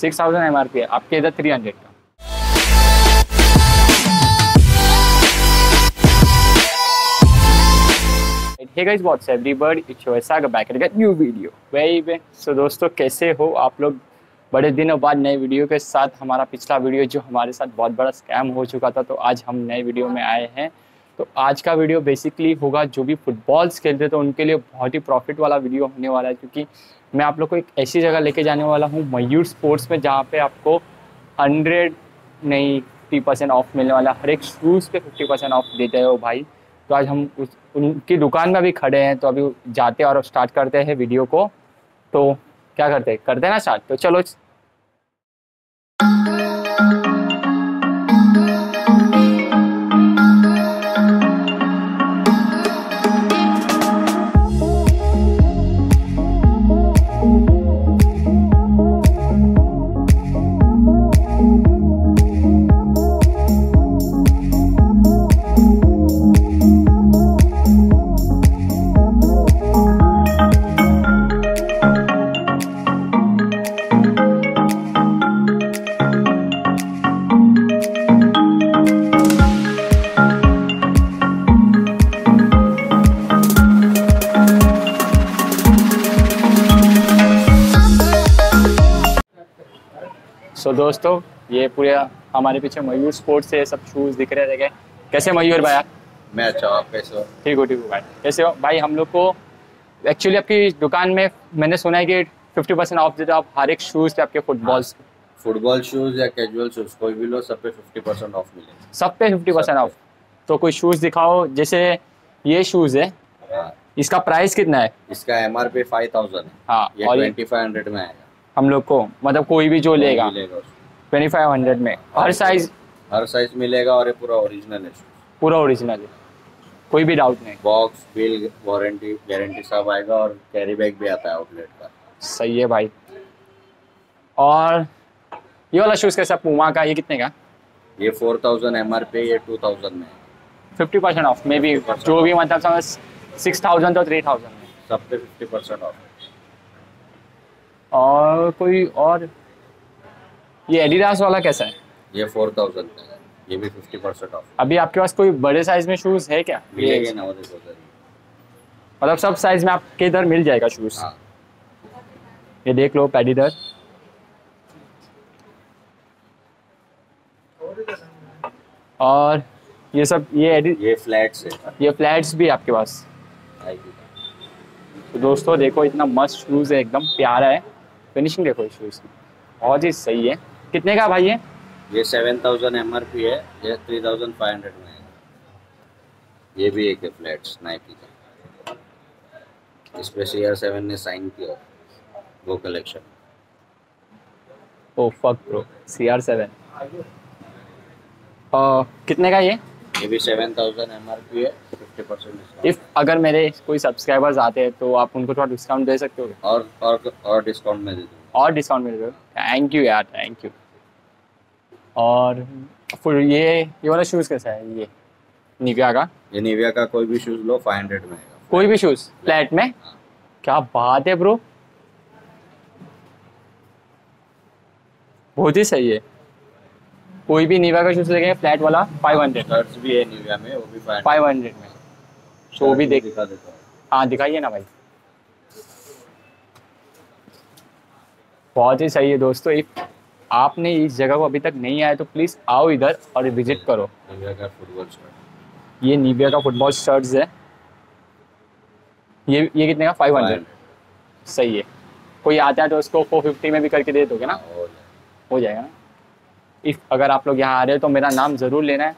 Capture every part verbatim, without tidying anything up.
Six thousand M R P है, आपके इधर थ्री हंड्रेड का। Hey guys, what's everybody, it's your Sagar back at new video वही पे। सो दोस्तों, कैसे हो आप लोग? बड़े दिनों बाद नए वीडियो के साथ। हमारा पिछला वीडियो जो हमारे साथ बहुत बड़ा स्कैम हो चुका था, तो आज हम नए वीडियो में आए हैं। तो आज का वीडियो बेसिकली होगा जो भी फुटबॉल्स खेलते हैं, तो उनके लिए बहुत ही प्रॉफिट वाला वीडियो होने वाला है, क्योंकि मैं आप लोग को एक ऐसी जगह लेके जाने वाला हूँ, मयूर स्पोर्ट्स में, जहाँ पे आपको हंड्रेड नहीं फिफ्टी परसेंट ऑफ मिलने वाला। हर एक शूज़ पे फिफ्टी परसेंट ऑफ देते हो भाई। तो आज हम उस उनकी दुकान में भी खड़े हैं, तो अभी जाते और अब स्टार्ट करते हैं वीडियो को। तो क्या करते हैं करते हैं ना स्टार्ट, तो चलो। तो दोस्तों, ये पूरे हमारे पीछे मयूर स्पोर्ट्स से सब शूज़ दिख रहे हैं। कैसे मयूर भाई? मैं अच्छा, आप कैसे हो? ठीक हो? ठीक हो भाई, कैसे हो भाई? हम लोग को एक्चुअली आपकी दुकान में मैंने सुना है कि फिफ्टी परसेंट ऑफ देते हो आप हर एक शूज़ पे, आपके फुटबॉल्स। हाँ, फुटबॉल शूज़ या कैजुअल शूज़ कोई भी लो, सब पे फिफ्टी परसेंट ऑफ मिले। सब पे फिफ्टी परसेंट ऑफ। तो कोई शूज़ दिखाओ, जैसे ये शूज़ है। हाँ, इसका प्राइस कितना है? इसका M R P five thousand है और ट्वेंटी फाइव हंड्रेड में आएगा हम लोग को। मतलब कोई भी जो लेगा ट्वेंटी फाइव हंड्रेड में हर साइज हर साइज मिलेगा और ये पूरा ओरिजिनल है। पूरा ओरिजिनल है, कोई भी डाउट नहीं। बॉक्स, बिल, वारंटी, गारंटी सब आएगा और कैरी बैग भी आता है आउटलेट का। सही है भाई। और ये वाला शूज़ कैसा, पूमा का? ये कितने का? ये four thousand M R P, ये टू थाउजेंड में। Fifty percent off may be, जो भी मतलब समझ सिक्स थाउजेंड और थ्री थाउजेंड में सब पे फिफ्टी परसेंट ऑफ। और कोई और? ये एडिडास वाला कैसा है? ये फोर थाउजेंड का है, ये भी फिफ्टी परसेंट ऑफ। अभी आपके पास कोई बड़े साइज में शूज़ है क्या? ये ना, मतलब सब साइज में आपके इधर मिल जाएगा शूज़। हाँ, ये देख लो एडिडास। और ये सब ये ये फ्लैट्स है, ये फ्लैट्स भी आपके पास। तो दोस्तों देखो, इतना मस्त शूज़ है, एकदम प्यारा है। फिनिशिंग देखो इस शूज़ की, बहुत ही सही है। कितने का भाई है? ये seven thousand M R P है, ये थ्री थाउजेंड फाइव हंड्रेड में है। ये भी एक है फ्लैट्स, नाइकी का। इस पे सी आर सेवन ने साइन किया वो collection. Oh fuck bro, C R seven. आ, कितने का ये? ये भी seven thousand M R P है, फिफ्टी परसेंट। इफ अगर मेरे कोई सब्सक्राइबर्स आते हैं तो आप उनको थोड़ा डिस्काउंट दे सकते हो? और और और डिस्काउंट में दे दो। और डिस्काउंट मिल रहा है, थैंक यू यार, थैंक यू। और फिर ये ये वाला शूज़ कैसा है? ये निविया का। ये निविया का कोई भी शूज़ लो फाइव हंड्रेड में। कोई भी शूज़ फ्लैट में? हाँ। क्या बात है ब्रो, बहुत ही सही है। कोई भी निविया का शूज़ लेंगे फ्लैट वाला फाइव हंड्रेड। शर्ट्स भी है निविया में, वो भी फाइव हंड्रेड में। सो भी देख दिखा देता हूँ। हाँ दिखाइए ना भाई, बहुत ही सही है। दोस्तों, इफ आपने इस जगह को अभी तक नहीं आया तो प्लीज़ आओ इधर और विजिट करो। निविया का फुटबॉल शर्ट, ये निविया का फुटबॉल शर्ट्स है। ये ये कितने का? Five hundred. सही है। कोई आता है तो उसको फोर फिफ्टी में भी करके दे दोगे ना, हो जाएगा ना। इफ अगर आप लोग यहाँ आ रहे हो तो मेरा नाम ज़रूर लेना है,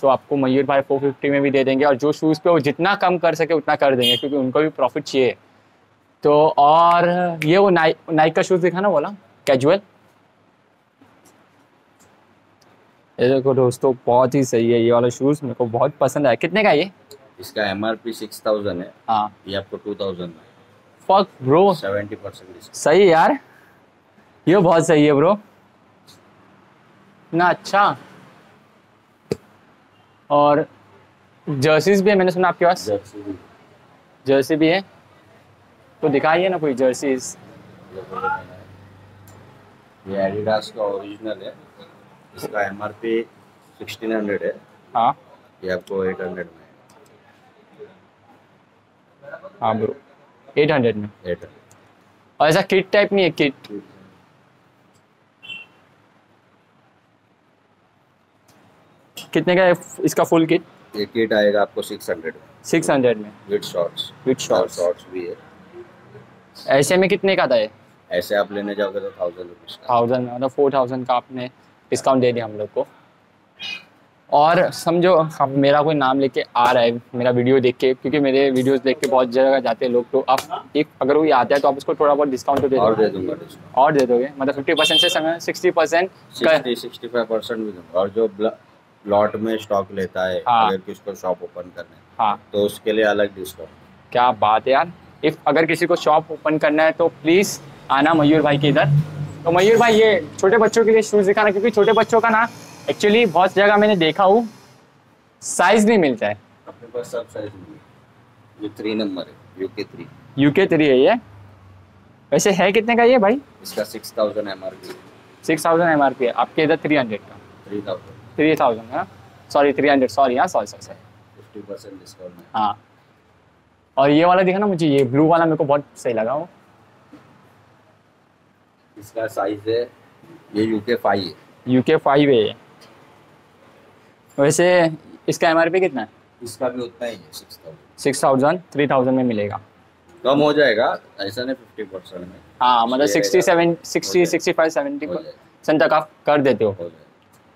तो आपको मयूर भाई फोर फिफ्टी में भी दे देंगे। और जो शूज़ पे वो जितना कम कर सके उतना कर देंगे, क्योंकि उनको भी प्रॉफिट चाहिए। तो और ये वो नाइ नाइक का शूज़ दिखाना बोला, कैजुअल। ये देखो दोस्तों, बहुत ही सही है ये वाला शूज़, मेरे को बहुत पसंद आया। कितने का ये? इसका M R P six thousand है। हाँ, ये आपको टू थाउजेंड में। Fuck bro, seventy percent. सही यार, ये बहुत सही है ब्रो ना। अच्छा, और जर्सीज भी है मैंने सुना आपके पास। जर्सी, जर्सी भी है, तो दिखाइए ना कोई जर्सीज। ये एडिडास का ओरिजिनल है, इसका एमआरपी सोलह सौ है। हाँ ये आपको आठ सौ में। हाँ ब्रो आठ सौ में आठ सौ। और ऐसा किट टाइप नहीं है, किट कितने का है इसका फुल किट? ये किट आएगा आपको छह सौ में। छह सौ में with shorts, with shorts shorts भी है। ऐसे में कितने का था ये? ऐसे आप लेने जाओगे तो थाउजेंड रुपीज का, थाउजेंड मतलब फोर थाउजेंड का आपने डिस्काउंट दे दिया हम लोग को। और समझो हम मेरा कोई नाम लेके आ रहा है मेरा वीडियो देख के, क्योंकि मेरे वीडियोस देख के बहुत जगह जाते हैं लोग, तो आप एक अगर कोई आता है तो आप उसको थोड़ा बहुत डिस्काउंट तो दे और दे दूंगा। और दे दोगे मतलब फिफ्टी परसेंट से समय sixty percent sixty five percent भी दूंगा। और जो प्लॉट में स्टॉक लेता है अगर किसको शॉप ओपन करना है हाँ तो उसके लिए अलग डिस्काउंट। क्या बात है यार। इफ अगर किसी को शॉप ओपन करना है तो प्लीज़ आना मयूर भाई के इधर। तो मयूर भाई ये छोटे बच्चों के लिए शूज़ दिखाना, क्योंकि छोटे बच्चों का ना एक्चुअली बहुत जगह मैंने देखा हूँ साइज नहीं मिलता है। अपने पास सब साइज ये थ्री नंबर है, यूके थ्री यूके थ्री है ये। वैसे है कितने का ये भाई? इसका six thousand M R P, six thousand M R P है। आपके इधर थ्री हंड्रेड का, थ्री थाउजेंड थ्री थाउजेंड है ना, सॉरी थ्री हंड्रेड सॉरी हाँ sorry sorry fifty percent discount हाँ। और ये वाला देखा ना मुझे, ये ब्लू वाला मेरे को बहुत सही लगा वो। इसका साइज है ये यूके फाइव है, यूके फाइव है। वैसे इसका एमआरपी कितना है? इसका भी उतना ही है six thousand six thousand three thousand में मिलेगा, कम हो जाएगा ऐसा नहीं फिफ्टी परसेंट में। हाँ मतलब sixty seven sixty sixty five seventy percent तक आप कर देते हो।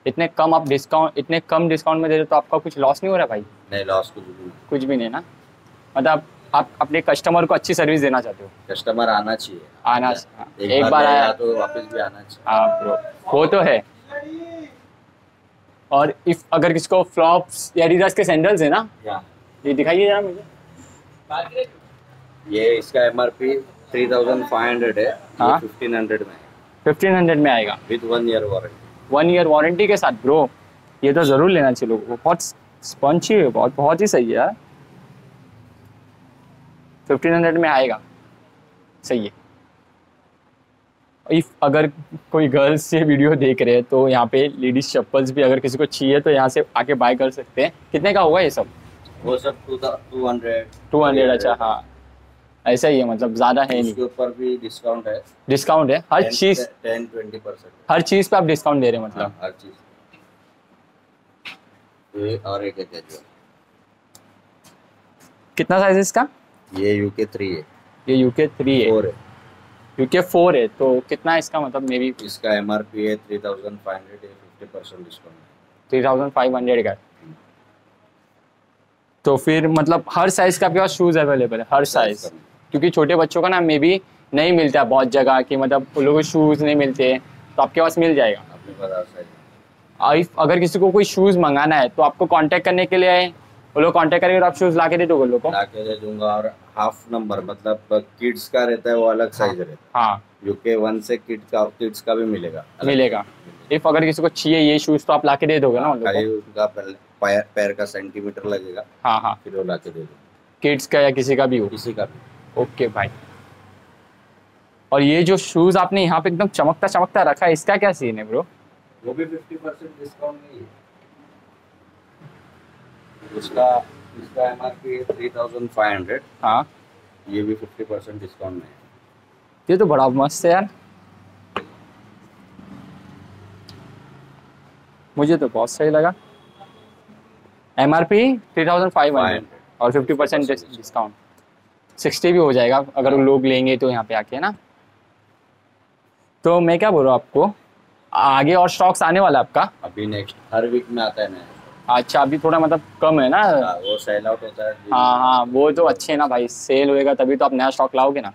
इतने कम आप डिस्काउंट इतने कम डिस्काउंट में दे रहे हो तो आपका कुछ लॉस नहीं हो रहा भाई? नहीं लॉस कुछ भी कुछ भी नहीं ना। मतलब आप अपने कस्टमर को अच्छी सर्विस देना चाहते हो। कस्टमर आना चाहिए, आना एक, एक बार आया तो वापस भी आना चाहिए। हाँ ब्रो वो तो है। और इफ अगर किसको फ्लॉप्स या एडिडास के सैंडल्स है ना ये दिखाइए जरा मुझे। ये इसका MRP three thousand five hundred है हाँ फिफ्टीन हंड्रेड में, फिफ्टीन हंड्रेड में आएगा with one year warranty, one year warranty के साथ। ब्रो ये तो जरूर लेना चाहिए लोगों को, बहुत स्पॉन्ची है, बहुत बहुत ही सही है। फिफ्टीन हंड्रेड में आएगा सही है। इफ अगर कोई गर्ल्स से वीडियो देख रहे हैं तो यहाँ पे लेडीज चप्पल्स भी अगर किसी को चाहिए तो यहाँ से आके बाय कर सकते हैं। कितने का होगा ये सब? वो सब टू हंड्रेड टू हंड्रेड। अच्छा हाँ ऐसा ही है, मतलब ज़्यादा है नहीं। इसके ऊपर भी डिस्काउंट है, डिस्काउंट है हर चीज़ टेन ट्वेंटी परसेंट, हर चीज़ पे आप डिस्काउंट दे रहे हैं मतलब हर चीज़। और एक कितना साइज है इसका? ये यूके थ्री है, ये यूके थ्री है, है यूके फोर है। तो कितना है इसका मतलब मे बी? इसका एमआरपी है three thousand five hundred fifty percent discount, three thousand five hundred का। तो फिर मतलब हर साइज का आपके पास शूज़ अवेलेबल है, हर साइज, क्योंकि छोटे बच्चों का ना मे बी नहीं मिलता बहुत जगह कि मतलब उन लोगों को शूज़ नहीं मिलते, तो आपके पास मिल जाएगा। आपके पास हर साइज। अगर किसी को कोई शूज़ मंगाना है तो आपको कॉन्टैक्ट करने के लिए आए, वो लोग कॉन्टेक्ट करेंगे आप शूज लाके दे दोगे लोग को? लाके दे दूंगा। और हाफ नंबर मतलब किड्स का रहता है वो अलग साइज रहता है हाँ। यूके वन से किड का किड्स का भी मिलेगा मिलेगा इफ अगर किसी को चाहिए ये शूज तो आप लाके दे दोगे ना उनका? पैर पैर का सेंटीमीटर लगेगा हाँ हाँ फिर वो लाके दे दोगे, किड्स का या किसी का भी हो? किसी का भी। ओके भाई। और ये जो शूज आपने यहाँ पे एकदम चमकता चमकता रखा है इसका क्या सीन है ब्रो? वो भी फिफ्टी परसेंट डिस्काउंट नहीं है उसका। इसका MRP three thousand five hundred हाँ ये भी फिफ्टी परसेंट डिस्काउंट में है। ये तो बड़ा मस्त है यार, मुझे तो बहुत सही लगा। MRP three thousand five hundred और फिफ्टी परसेंट डिस्काउंट सिक्सटी भी हो जाएगा अगर हाँ। लोग लेंगे तो यहाँ पे आके ना। तो मैं क्या बोल रहा हूँ आपको, आगे और स्टॉक्स आने वाला आपका अभी नेक्स्ट हर वीक में आता है ना? अच्छा अभी थोड़ा मतलब कम है ना आ, वो सेल आउट होता है हाँ हाँ वो तो अच्छे ना भाई, सेल होएगा तभी तो आप नया स्टॉक लाओगे ना।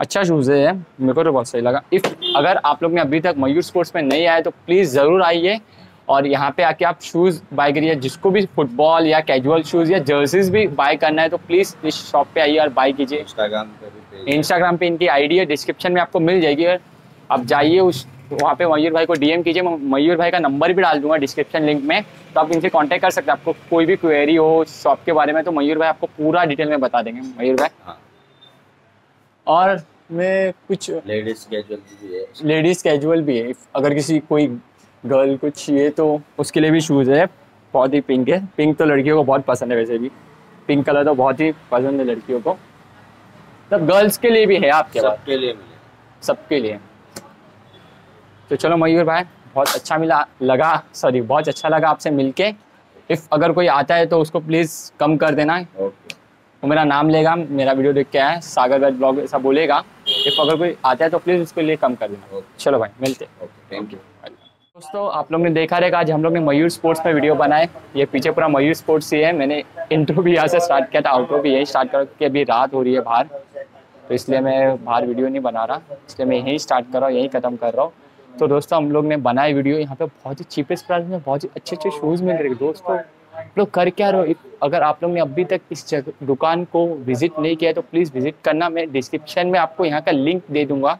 अच्छा शूज़ है, मेरे को तो बहुत सही लगा। इफ़ अगर आप लोग ने अभी तक मयूर स्पोर्ट्स में नहीं आए तो प्लीज़ ज़रूर आइए और यहाँ पे आके आप शूज़ बाय करिए। जिसको भी फुटबॉल या कैजुअल शूज़ या जर्सीज भी बाय करना है तो प्लीज़ इस शॉप पर आइए और बाय कीजिए। इंस्टाग्राम पर इंस्टाग्राम पर इनकी आई डी है, डिस्क्रिप्शन में आपको मिल जाएगी। आप जाइए उस वहाँ पे मयूर भाई को डीएम कीजिए, मयूर भाई का नंबर भी डाल दूंगा डिस्क्रिप्शन लिंक में, तो आप इनसे कांटेक्ट कर सकते हैं। आपको कोई भी क्वेरी हो शॉप के बारे में तो मयूर भाई आपको पूरा डिटेल में बता देंगे मयूर भाई हाँ। और में कुछ लेडीज कैजुअल भी है, लेडीज कैजुअल भी है। अगर किसी कोई गर्ल कुछ चाहिए तो उसके लिए भी शूज़ है। बहुत ही पिंक है, पिंक तो लड़कियों को बहुत पसंद है, वैसे भी पिंक कलर तो बहुत ही पसंद है लड़कियों को। तब गर्ल्स के लिए भी है आपके पास, सबके लिए मिले, सबके लिए। तो चलो मयूर भाई, बहुत अच्छा मिला लगा सॉरी बहुत अच्छा लगा आपसे मिलके। इफ़ अगर कोई आता है तो उसको प्लीज़ कम कर देना, वो तो मेरा नाम लेगा, मेरा वीडियो देख के आया सागर वैद ब्लॉग ऐसा बोलेगा। इफ़ अगर कोई आता है तो प्लीज़ उसके लिए कम कर देना। चलो भाई मिलते, थैंक यू। दोस्तों आप लोग ने देखा रहेगा आज हम लोग ने मयूर स्पोर्ट्स में वीडियो बनाए। ये पीछे पूरा मयूर स्पोर्ट्स ही है। मैंने इंट्रो भी यहाँ से स्टार्ट किया था, आउटरो भी यही स्टार्ट करके, अभी रात हो रही है बाहर तो इसलिए मैं बाहर वीडियो नहीं बना रहा, इसलिए मैं यहीं स्टार्ट कर रहा हूँ, यहीं ख़त्म कर रहा हूँ। तो दोस्तों हम लोग ने बनाए वीडियो, यहाँ पे बहुत ही चीपेस्ट प्राइस में बहुत ही अच्छे अच्छे शूज़ मिल रहे हैं। दोस्तों आप लोग कर क्या रहे हो? अगर आप लोग ने अभी तक इस जगह दुकान को विजिट नहीं किया है तो प्लीज़ विजिट करना। मैं डिस्क्रिप्शन में आपको यहाँ का लिंक दे दूँगा,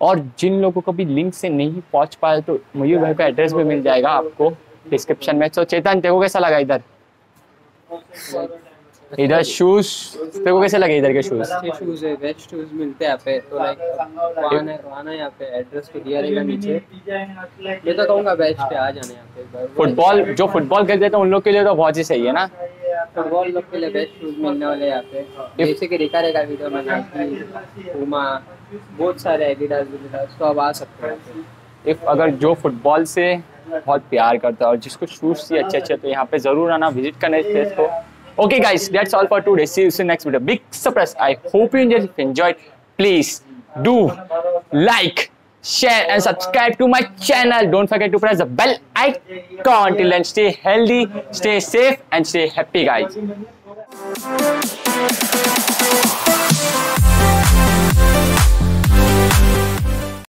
और जिन लोगों को भी लिंक से नहीं पहुँच पाए तो मयूर भाई का एड्रेस भी मिल जाएगा आपको डिस्क्रिप्शन में। तो चेतन तेरे को कैसा लगा इधर इधर शूज तेरे को कैसे लगे? इधर के शूज शूज है, वेज शूज मिलते हैं यहाँ पे। तो लाइक वाना वाना यहाँ पे एड्रेस पे दिया रहेगा नीचे। मैं तो कहूँगा वेज पे आ जाने यहाँ पे। फुटबॉल जो फुटबॉल खेलते हैं उन लोग के लिए तो बहुत ही सही है ना, फुटबॉल लोग के लिए बेस्ट शूज मिलने वाले यहाँ पे। जैसे कि देखा रहेगा वीडियो में नाइकी, पूमा, बहुत सारे एडिडास एडिडास तो अब आ सकते हैं। इफ अगर जो फुटबॉल से बहुत प्यार करता है और जिसको शूज से अच्छे अच्छे तो यहाँ पे जरूर आना, विजिट करना इस प्लेस को। Okay guys, that's all for today. See you in the next video. Big surprise. I hope you enjoyed. Please do like, share and subscribe to my channel. Don't forget to press the bell icon. Till then, stay healthy, stay safe and stay happy guys.